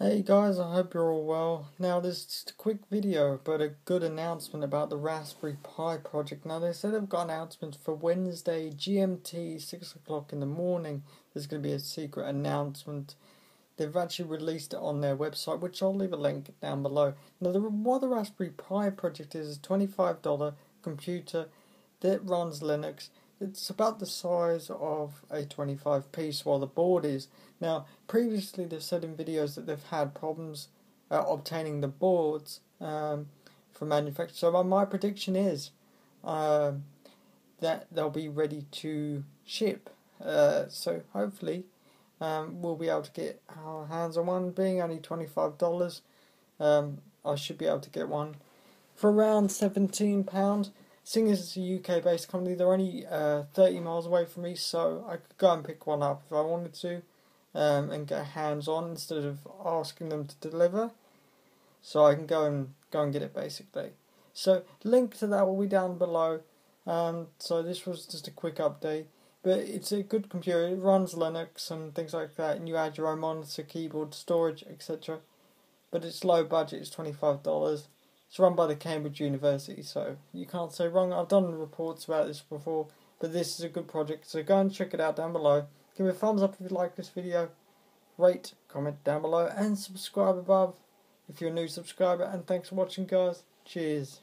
Hey guys, I hope you're all well. Now this is just a quick video, but a good announcement about the Raspberry Pi project. Now they said they've got announcements for Wednesday GMT 6 o'clock in the morning. There's going to be a secret announcement. They've actually released it on their website, which I'll leave a link down below. Now what the Raspberry Pi project is a $25 computer that runs Linux. It's about the size of a 25-piece while the board is. Now, previously they've said in videos that they've had problems obtaining the boards from manufacturers. So my prediction is that they'll be ready to ship. So hopefully we'll be able to get our hands on one. Being only $25, I should be able to get one for around £17. Seeing as it's a UK based company, they're only 30 miles away from me, so I could go and pick one up if I wanted to and get hands on instead of asking them to deliver. So I can go and get it basically. So link to that will be down below. So this was just a quick update, but it's a good computer. It runs Linux and things like that, and you add your own monitor, keyboard, storage, etc. But it's low budget. It's $25. It's run by the Cambridge University, so you can't say wrong. I've done reports about this before, but this is a good project, so go and check it out down below. Give me a thumbs up if you like this video, rate, comment down below, and subscribe above if you're a new subscriber, and thanks for watching guys, cheers.